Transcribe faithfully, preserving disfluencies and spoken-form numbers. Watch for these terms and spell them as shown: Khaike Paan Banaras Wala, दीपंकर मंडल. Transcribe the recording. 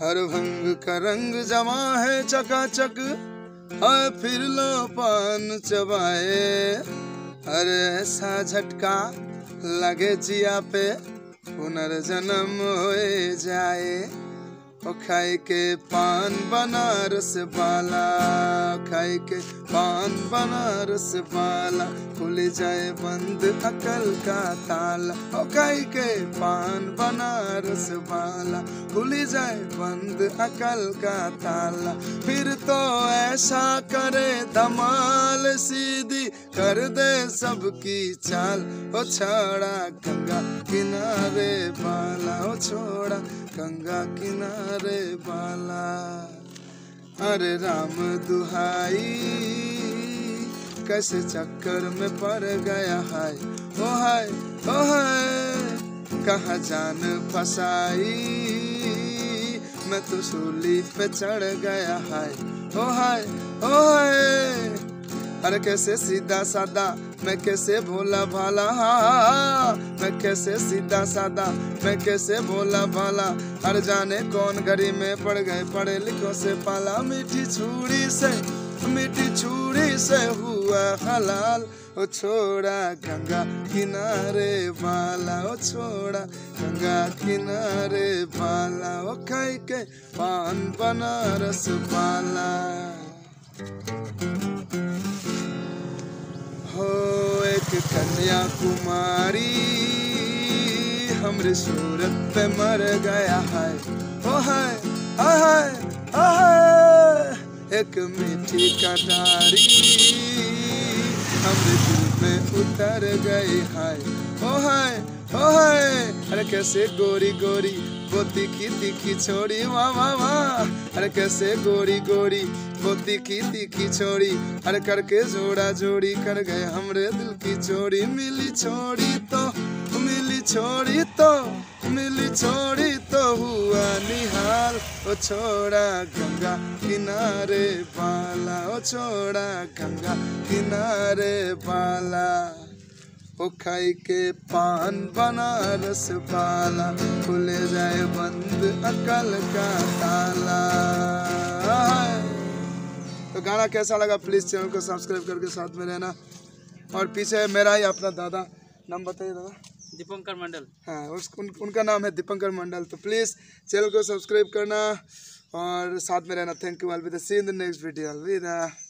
हर भंग का रंग जमा है चकाचक, और फिर लो पान चबाए। हर ऐसा झटका लगे जिया पे, पुनर्जन्म होए जाए। ओ खाई के पान बनारस वाला, खाई के पान बनारस वाला, खुल जाए बंद अकल का ताला। ओ खाई के पान बनारस वाला, खुल जाए बंद अकल का ताला। फिर तो ऐसा करे धमाल, सीधी कर दे सबकी चाल। ओ छोड़ा गंगा किनारे वाला, ओ छोड़ा गंगा किनारे बाला। अरे राम दुहाई कैसे चक्कर में पड़ गया, हाय ओ हाय ओ हाय। कहाँ जान फसाई, मैं तो सूली पे चढ़ गया, हाय ओ हाय ओ हाय। अरे कैसे सीधा सादा मैं कैसे भोला भाला, मैं कैसे सीधा सादा मैं कैसे भोला भाला। हर जाने कौन गरी में पड़ गए पढ़े लिखों से पाला। मीठी छुरी से मीठी छुरी से हुआ हलाल, ओ छोड़ा गंगा किनारे वाला, ओ छोड़ा गंगा किनारे वाला। ओ खाई के पान बनारस वाला। हो एक कन्या कुमारी हमरे सूरत पे मर गया, हाय ओ हाय ओ हाय ओ हाय। एक मीठी कटारी हमरे दिल में उतर गई, हाय ओ हाय ओ हाय। अरे कैसे गोरी गोरी वो तीखी तीखी छोरी, वाह वाह वाह। अरे कैसे गोरी गोरी वो तीखी तीखी छोरी, अरे करके जोड़ा जोड़ी कर गए हमरे दिल की चोरी। मिली छोड़ी तो मिली छोड़ी तो मिली छोड़ी तो हुआ निहाल, ओ छोड़ा गंगा किनारे वाला, ओ छोड़ा गंगा किनारे वाला। ओ खाई के पान बनारस वाला, खुल जाए बंद अकल का ताला। तो गाना कैसा लगा प्लीज़ चैनल को सब्सक्राइब करके साथ में रहना। और पीछे है मेरा ही अपना दादा, नाम बताइए दादा। दीपंकर मंडल। हाँ उस उन, उनका नाम है दीपंकर मंडल। तो प्लीज़ चैनल को सब्सक्राइब करना और साथ में रहना। Thank you. अलविदा। See in the next video. अलविदा।